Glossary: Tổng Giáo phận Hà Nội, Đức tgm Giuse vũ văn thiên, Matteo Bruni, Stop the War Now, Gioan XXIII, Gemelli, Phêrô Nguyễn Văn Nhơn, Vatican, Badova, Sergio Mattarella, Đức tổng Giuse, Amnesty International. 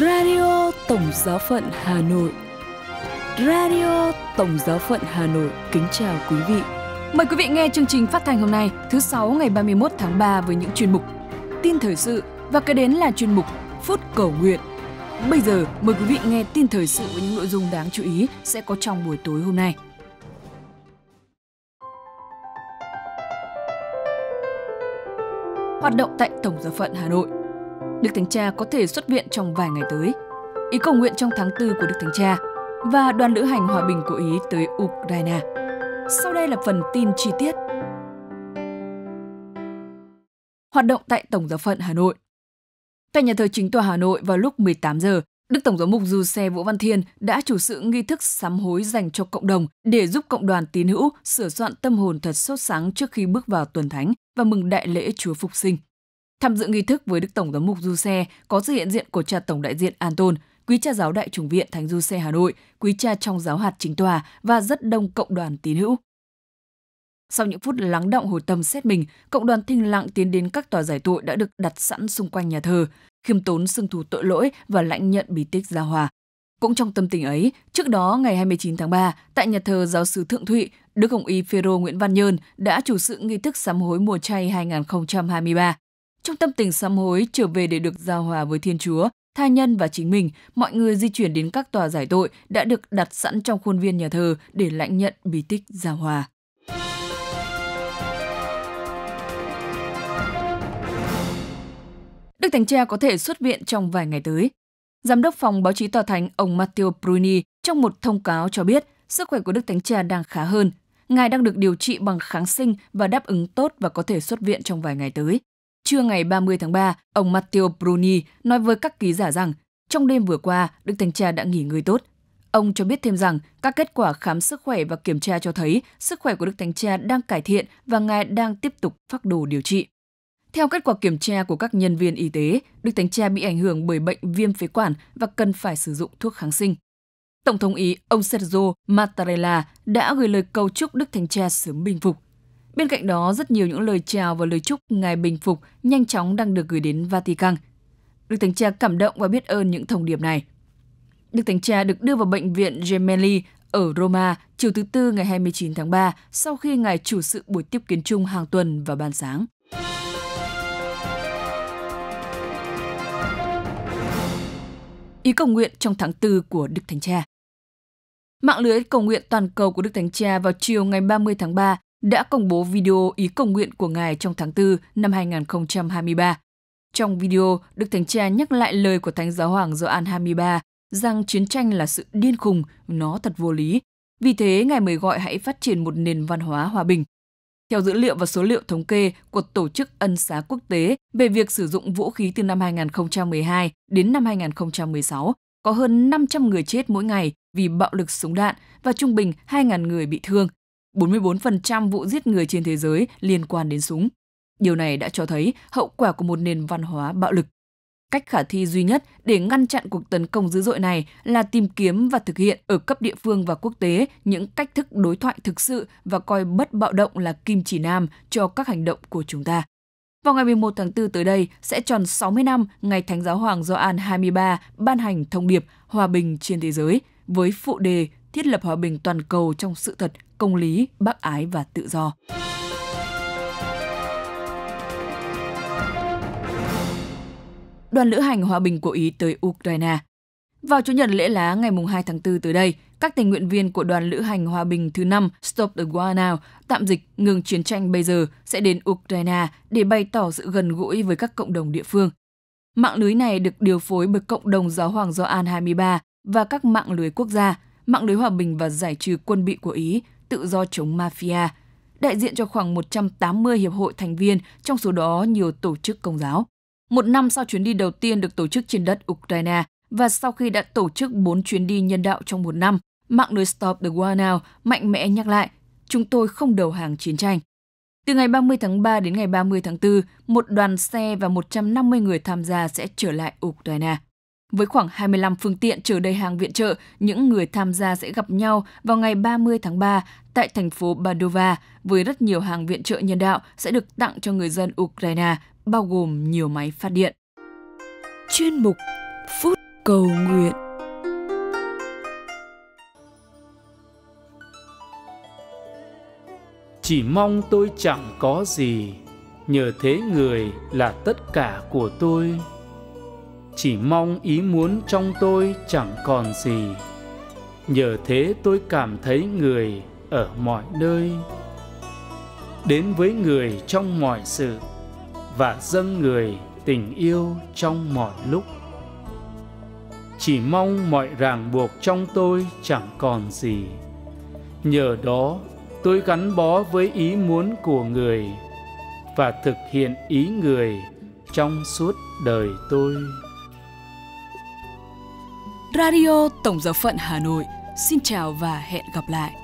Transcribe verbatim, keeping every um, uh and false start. Radio Tổng Giáo phận Hà Nội. Radio Tổng Giáo phận Hà Nội kính chào quý vị. Mời quý vị nghe chương trình phát thanh hôm nay, thứ sáu ngày ba mươi mốt tháng ba với những chuyên mục tin thời sự và kế đến là chuyên mục Phút Cầu Nguyện. Bây giờ mời quý vị nghe tin thời sự với những nội dung đáng chú ý sẽ có trong buổi tối hôm nay. Hoạt động tại Tổng Giáo phận Hà Nội. Đức Thánh Cha có thể xuất viện trong vài ngày tới. Ý cầu nguyện trong tháng tư của Đức Thánh Cha và đoàn lữ hành hòa bình của Ý tới Ukraine. Sau đây là phần tin chi tiết. Hoạt động tại Tổng Giáo phận Hà Nội. Tại nhà thờ Chính tòa Hà Nội vào lúc mười tám giờ, Đức Tổng Giám mục Giuse Vũ Văn Thiên đã chủ sự nghi thức sám hối dành cho cộng đồng để giúp cộng đoàn tín hữu sửa soạn tâm hồn thật sốt sáng trước khi bước vào tuần thánh và mừng đại lễ Chúa Phục sinh. Tham dự nghi thức với Đức Tổng Giám mục Giuse có sự hiện diện của Cha Tổng đại diện Anton, Quý Cha Giáo Đại Chủng Viện Thánh Giuse Hà Nội, Quý Cha Trong Giáo hạt Chính tòa và rất đông cộng đoàn tín hữu. Sau những phút lắng đọng hồi tâm xét mình, cộng đoàn thinh lặng tiến đến các tòa giải tội đã được đặt sẵn xung quanh nhà thờ, khiêm tốn xưng thù tội lỗi và lãnh nhận bí tích gia hòa. Cũng trong tâm tình ấy, trước đó ngày hai mươi chín tháng ba, tại nhà thờ Giáo xứ Thượng Thụy, Đức Hồng Y Phêrô Nguyễn Văn Nhơn đã chủ sự nghi thức sám hối mùa chay hai không hai ba. Trong tâm tình sám hối trở về để được giao hòa với Thiên Chúa, tha nhân và chính mình, mọi người di chuyển đến các tòa giải tội đã được đặt sẵn trong khuôn viên nhà thờ để lãnh nhận bí tích giao hòa. Đức Thánh Cha có thể xuất viện trong vài ngày tới. Giám đốc phòng báo chí tòa thánh ông Matteo Bruni trong một thông cáo cho biết sức khỏe của Đức Thánh Cha đang khá hơn. Ngài đang được điều trị bằng kháng sinh và đáp ứng tốt và có thể xuất viện trong vài ngày tới. Trưa ngày ba mươi tháng ba, ông Matteo Bruni nói với các ký giả rằng trong đêm vừa qua, Đức Thánh Cha đã nghỉ ngơi tốt. Ông cho biết thêm rằng các kết quả khám sức khỏe và kiểm tra cho thấy sức khỏe của Đức Thánh Cha đang cải thiện và Ngài đang tiếp tục phác đồ điều trị. Theo kết quả kiểm tra của các nhân viên y tế, Đức Thánh Cha bị ảnh hưởng bởi bệnh viêm phế quản và cần phải sử dụng thuốc kháng sinh. Tổng thống Ý, ông Sergio Mattarella đã gửi lời cầu chúc Đức Thánh Cha sớm bình phục. Bên cạnh đó, rất nhiều những lời chào và lời chúc Ngài bình phục nhanh chóng đang được gửi đến Vatican. Đức Thánh Cha cảm động và biết ơn những thông điệp này. Đức Thánh Cha được đưa vào bệnh viện Gemelli ở Roma chiều thứ Tư ngày hai mươi chín tháng ba sau khi Ngài chủ sự buổi tiếp kiến chung hàng tuần vào ban sáng. Ý cầu nguyện trong tháng tư của Đức Thánh Cha. Mạng lưới cầu nguyện toàn cầu của Đức Thánh Cha vào chiều ngày ba mươi tháng ba đã công bố video ý cầu nguyện của Ngài trong tháng tư năm hai không hai ba. Trong video, Đức Thánh Cha nhắc lại lời của Thánh Giáo Hoàng Gioan hai mươi ba rằng chiến tranh là sự điên khùng, nó thật vô lý. Vì thế, Ngài mời gọi hãy phát triển một nền văn hóa hòa bình. Theo dữ liệu và số liệu thống kê của Tổ chức Ân xá Quốc tế về việc sử dụng vũ khí từ năm hai không một hai đến năm hai không một sáu, có hơn năm trăm người chết mỗi ngày vì bạo lực súng đạn và trung bình hai nghìn người bị thương. bốn mươi bốn phần trăm vụ giết người trên thế giới liên quan đến súng. Điều này đã cho thấy hậu quả của một nền văn hóa bạo lực. Cách khả thi duy nhất để ngăn chặn cuộc tấn công dữ dội này là tìm kiếm và thực hiện ở cấp địa phương và quốc tế những cách thức đối thoại thực sự và coi bất bạo động là kim chỉ nam cho các hành động của chúng ta. Vào ngày mười một tháng tư tới đây sẽ tròn sáu mươi năm ngày Thánh Giáo Hoàng Gioan hai mươi ba ban hành thông điệp Hòa bình trên thế giới với phụ đề thiết lập hòa bình toàn cầu trong sự thật, công lý, bác ái và tự do. Đoàn lữ hành hòa bình của Ý tới Ukraine. Vào Chủ nhật lễ lá ngày hai tháng tư tới đây, các tình nguyện viên của đoàn lữ hành hòa bình thứ năm Stop the War Now, tạm dịch ngừng chiến tranh bây giờ, sẽ đến Ukraine để bày tỏ sự gần gũi với các cộng đồng địa phương. Mạng lưới này được điều phối bởi cộng đồng Giáo Hoàng Gioan hai mươi ba và các mạng lưới quốc gia, mạng lưới hòa bình và giải trừ quân bị của Ý, tự do chống mafia, đại diện cho khoảng một trăm tám mươi hiệp hội thành viên, trong số đó nhiều tổ chức công giáo. Một năm sau chuyến đi đầu tiên được tổ chức trên đất Ukraine và sau khi đã tổ chức bốn chuyến đi nhân đạo trong một năm, mạng lưới Stop the War Now mạnh mẽ nhắc lại, chúng tôi không đầu hàng chiến tranh. Từ ngày ba mươi tháng ba đến ngày ba mươi tháng tư, một đoàn xe và một trăm năm mươi người tham gia sẽ trở lại Ukraine. Với khoảng hai mươi lăm phương tiện chở đầy hàng viện trợ, những người tham gia sẽ gặp nhau vào ngày ba mươi tháng ba tại thành phố Badova với rất nhiều hàng viện trợ nhân đạo sẽ được tặng cho người dân Ukraine, bao gồm nhiều máy phát điện. Chuyên mục Phút Cầu nguyện. Chỉ mong tôi chẳng có gì, nhờ thế người là tất cả của tôi. Chỉ mong ý muốn trong tôi chẳng còn gì, nhờ thế tôi cảm thấy người ở mọi nơi. Đến với người trong mọi sự, và dâng người tình yêu trong mọi lúc. Chỉ mong mọi ràng buộc trong tôi chẳng còn gì, nhờ đó tôi gắn bó với ý muốn của người và thực hiện ý người trong suốt đời tôi. Radio Tổng Giáo phận Hà Nội xin chào và hẹn gặp lại.